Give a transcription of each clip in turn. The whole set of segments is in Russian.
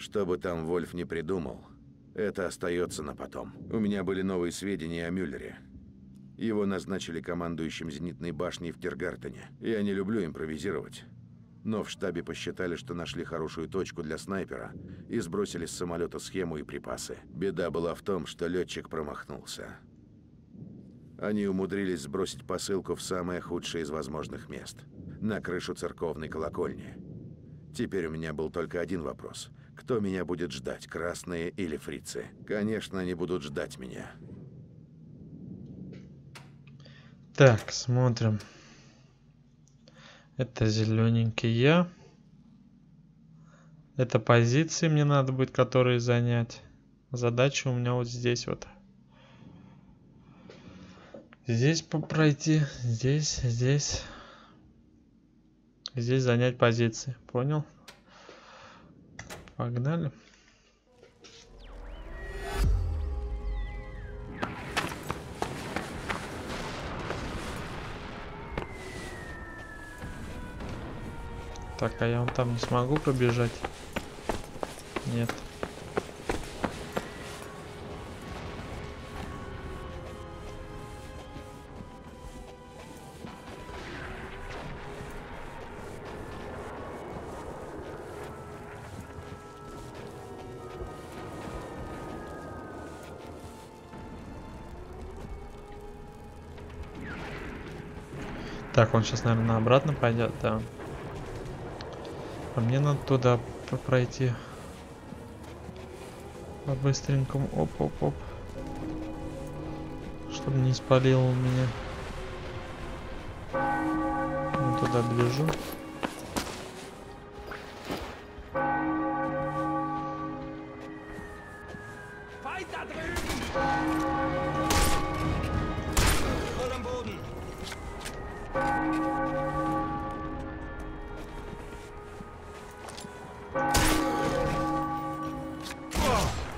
Что бы там Вольф не придумал, это остается на потом. У меня были новые сведения о Мюллере. Его назначили командующим зенитной башней в Тергартене. Я не люблю импровизировать, но в штабе посчитали, что нашли хорошую точку для снайпера и сбросили с самолета схему и припасы. Беда была в том, что летчик промахнулся. Они умудрились сбросить посылку в самое худшее из возможных мест – на крышу церковной колокольни. Теперь у меня был только один вопрос. Кто меня будет ждать, красные или фрицы? Конечно, они будут ждать меня. Так, смотрим. Это зелененький я. Это позиции мне надо будет, которые занять. Задача у меня вот здесь вот. Здесь пройти, здесь. Здесь занять позиции. Понял? Погнали. Так, а я вон там не смогу пробежать? Нет. Так, он сейчас, наверное, обратно пойдет, да. А мне надо туда пройти по-быстренькому. Оп-оп-оп. Чтобы не спалил меня. Я туда движу.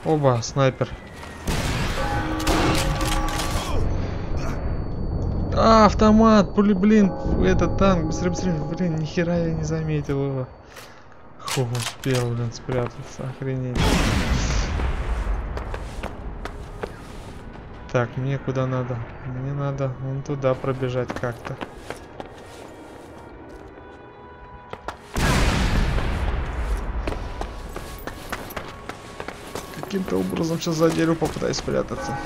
Оба, снайпер. А, автомат, пули, блин, это танк, быстрее, блин, нихера я не заметил его. Ху, успел, блин, спрятаться, охренеть. Так, мне куда надо? Мне надо вон туда пробежать как-то. Каким-то образом сейчас за дерево попытаюсь спрятаться.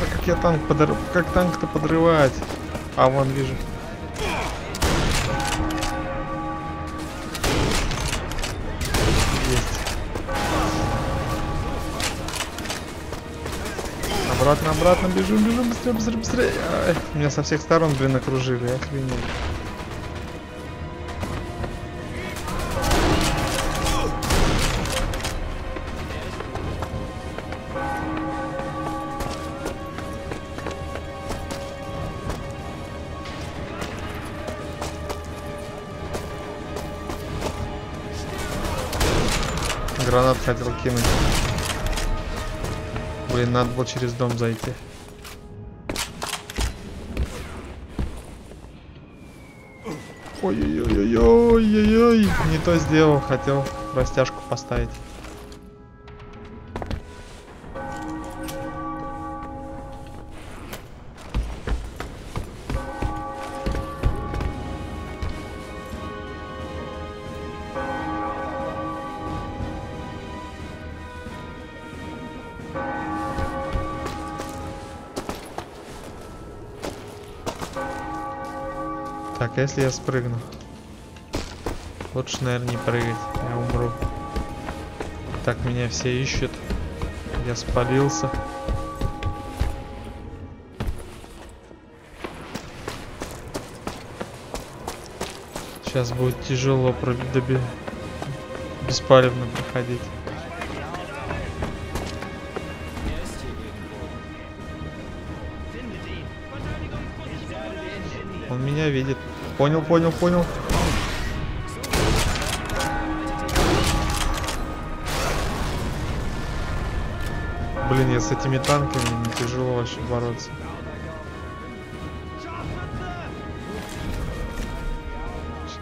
А как я танк подрываю? Как танк-то подрывать? А, вон вижу. Есть. Обратно, бежим, быстрее. Ай, меня со всех сторон, блин, окружили, охренеть. Гранат хотел кинуть. Блин, надо было через дом зайти. Ой-ой-ой-ой-ой-ой-ой. Не то сделал, хотел растяжку поставить. Так, а если я спрыгну? Лучше, наверное, не прыгать. Я умру. Так, меня все ищут. Я спалился. Сейчас будет тяжело беспалевно проходить. Он меня видит. Понял. Блин, я с этими танками не тяжело вообще бороться.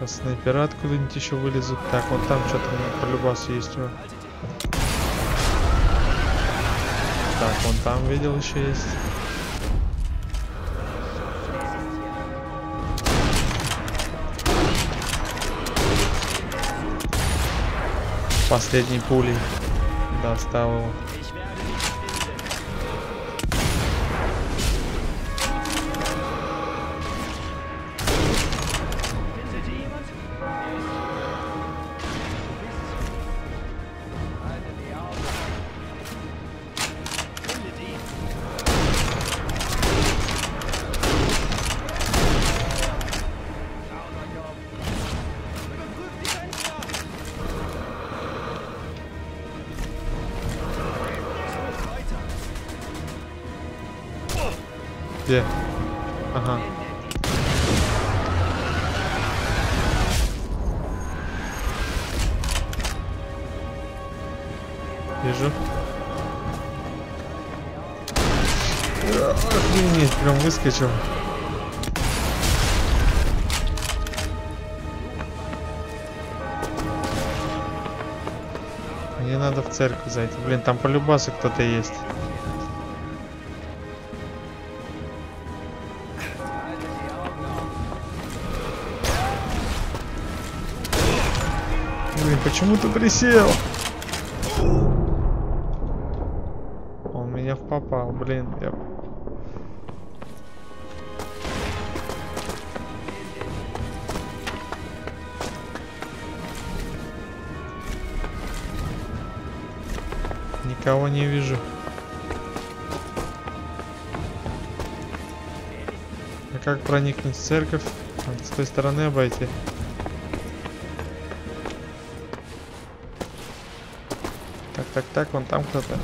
Сейчас снайпера откуда-нибудь еще вылезут. Так, вот там что-то полюбас есть. Так, вон там видел еще есть. Последней пулей достал его. Ага. Вижу. Охренеть, прям выскочил. Мне надо в церковь зайти. Блин, там полюбасы кто-то есть. Почему ты присел? Он меня попал, блин. Я... Никого не вижу. А как проникнуть в церковь? Надо с той стороны обойти. Так, вон там кто-то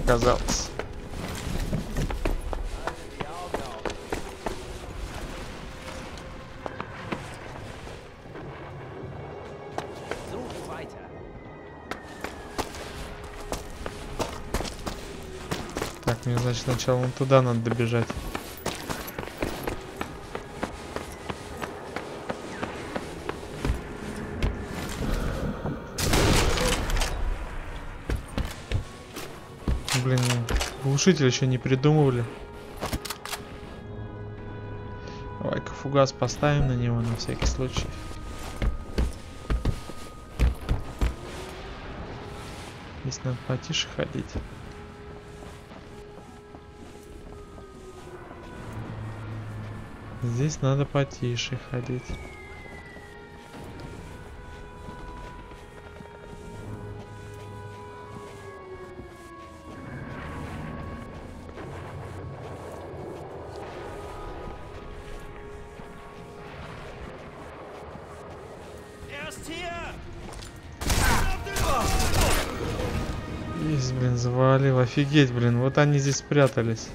оказался. Так, мне значит сначала вон туда надо добежать. Блин, глушитель еще не придумывали. Давай-ка фугас поставим на него на всякий случай. Здесь надо потише ходить. Здесь надо потише ходить. Есть, блин, завалил. Офигеть, блин. Вот они здесь спрятались.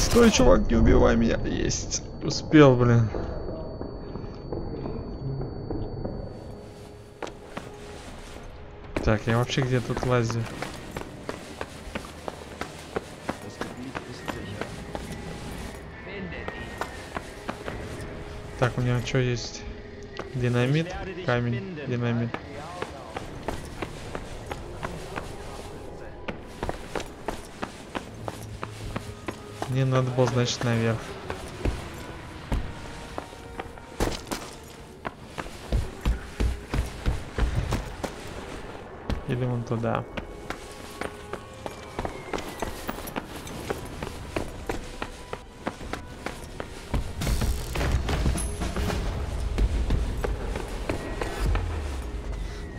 Стой, чувак, не убивай меня. Есть. Успел, блин. Так, я вообще где тут лазю? Так, у меня что есть? Динамит, камень, динамит. Мне надо было, значит, наверх. Или вон туда.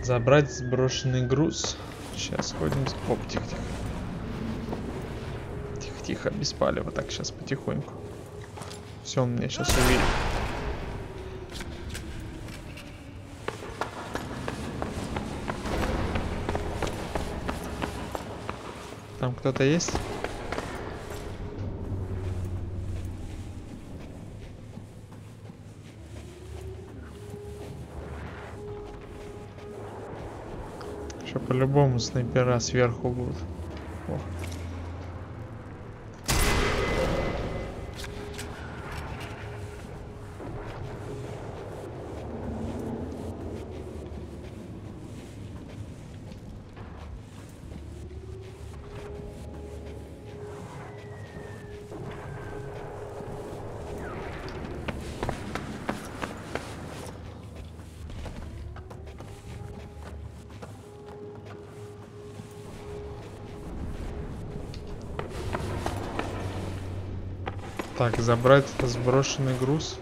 Забрать сброшенный груз. Сейчас ходим. Оп, тихо-тихо. Тихо-тихо, без палева. Так, сейчас потихоньку. Все, он меня сейчас увидит. Там кто-то есть? Сейчас по-любому снайпера сверху будут. О. Так, забрать сброшенный груз.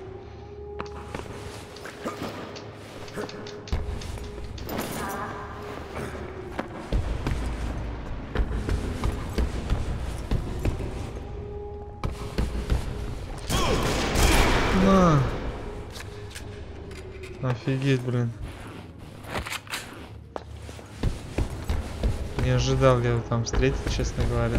На. Офигеть, блин. Не ожидал я его там встретить, честно говоря.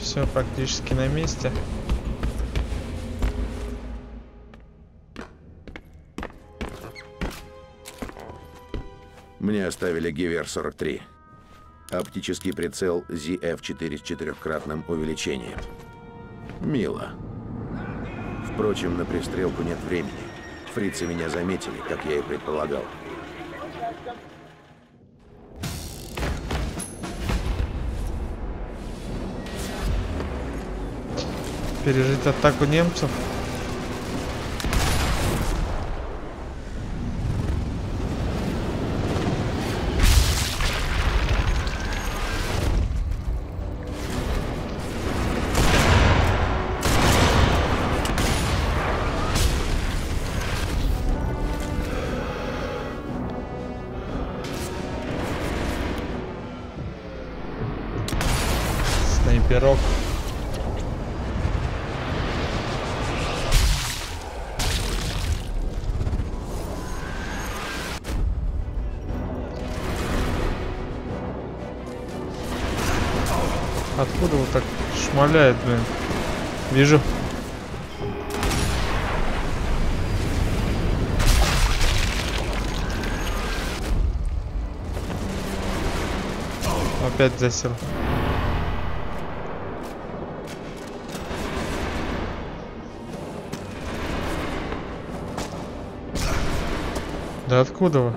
Все практически на месте. Мне оставили Gewehr 43. Оптический прицел ZF-4 с четырехкратным увеличением. Мило. Впрочем, на пристрелку нет времени. Фрицы меня заметили, как я и предполагал. Пережить атаку немцев. Снайперок. Откуда вот так шмаляет, блин? Вижу. Опять засел. Да откуда вы?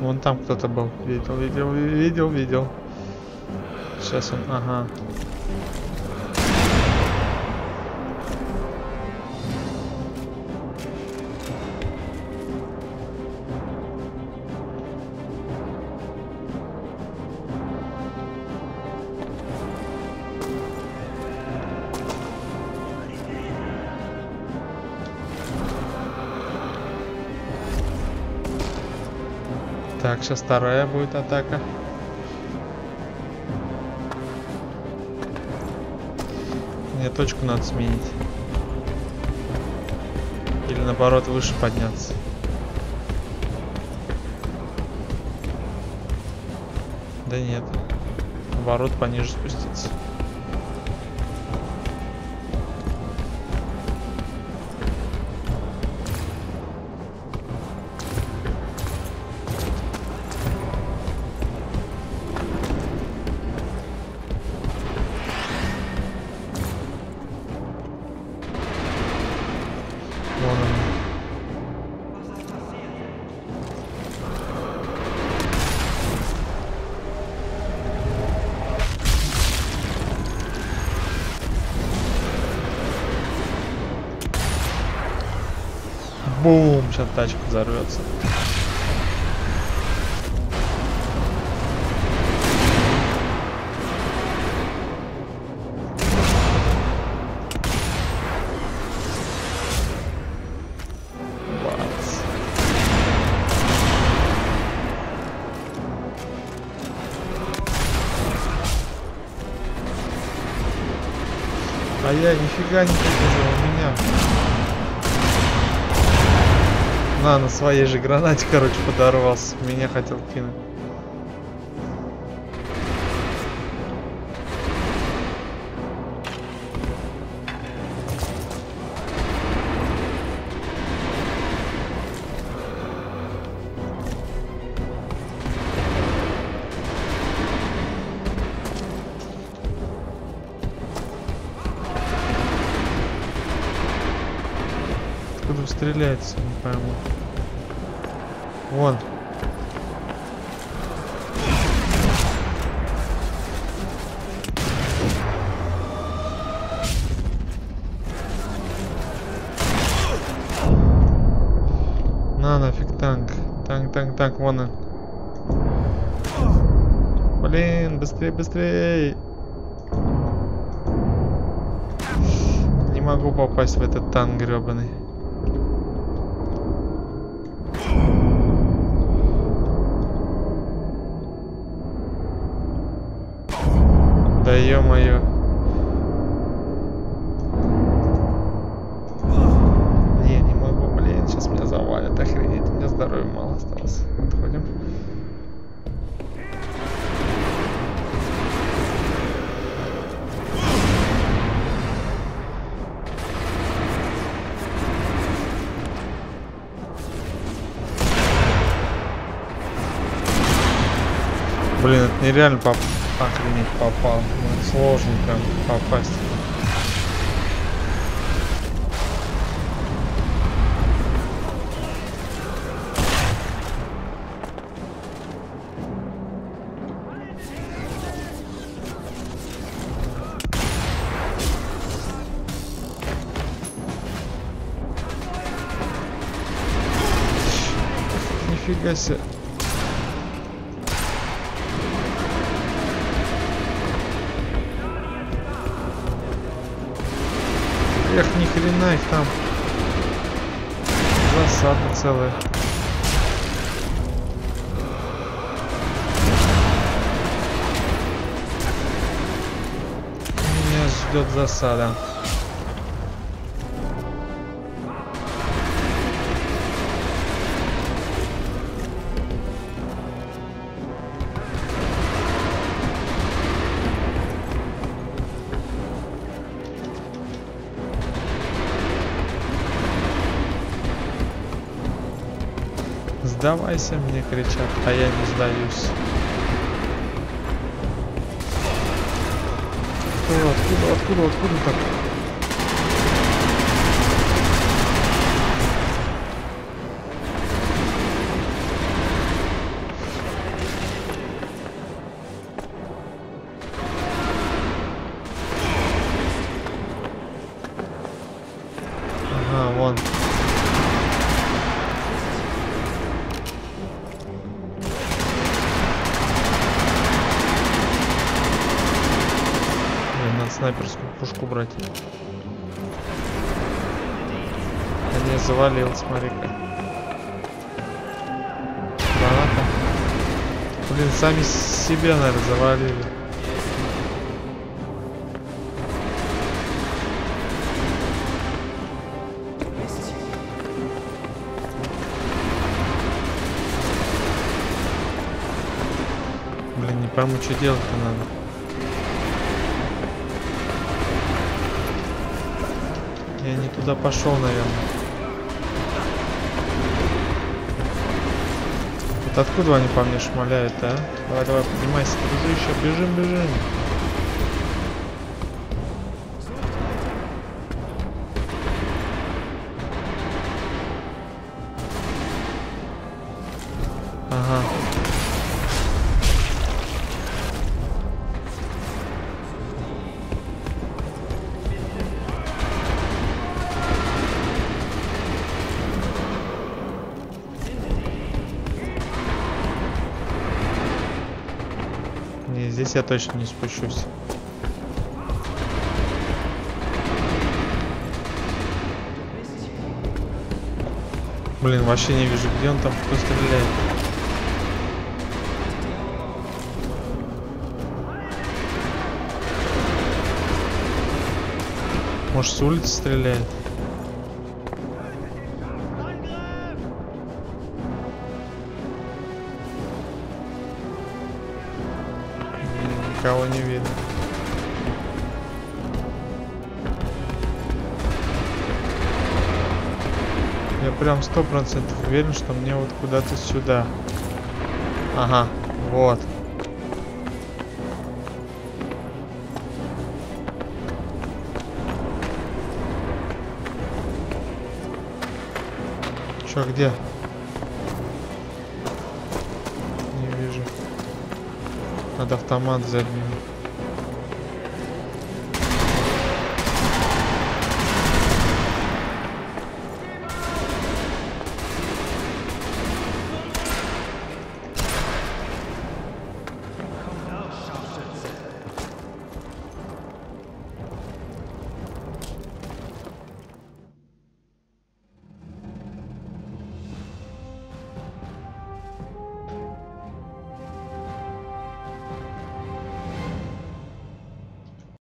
Вон там кто-то был. Видел. Сейчас он, ага. Так, сейчас вторая будет атака. Мне точку надо сменить. Или наоборот, выше подняться. Да нет. Наоборот, пониже спуститься. Бум, сейчас тачка взорвется. А я нифига не вижу, у меня. На своей же гранате, короче, подорвался. Меня хотел кинуть. Стреляется, не пойму. Вон. На, нафиг танк. Танк, вон он. Блин, быстрей. Не могу попасть в этот танк гребаный. Да ё-моё. Не могу, блин, сейчас меня завалят, охренеть, у меня здоровья мало осталось. Отходим. Блин, это нереально попал. Охренеть, попал. Ну, сложно прям попасть. Нифига себе. Эх, ни хрена их там. Засада целая. Меня ждет засада. Сдавайся, мне кричат, а я не сдаюсь. Откуда так? Ага, вон. Снайперскую пушку брать. Я не завалил, смотри-ка. Граната. Блин, сами себе, наверное, завалили. Блин, не пойму, что делать-то надо. Я не туда пошел, наверное. Вот откуда они по мне шмаляют, а? Давай, поднимайся, дружище, бежим. Ага. Здесь я точно не спущусь. Блин, вообще не вижу, где он там, кто стреляет. Может, с улицы стреляет? Никого не видно. Я прям 100% уверен, что мне вот куда-то сюда. Ага, вот. Чё, где? Не вижу. Надо автомат забить.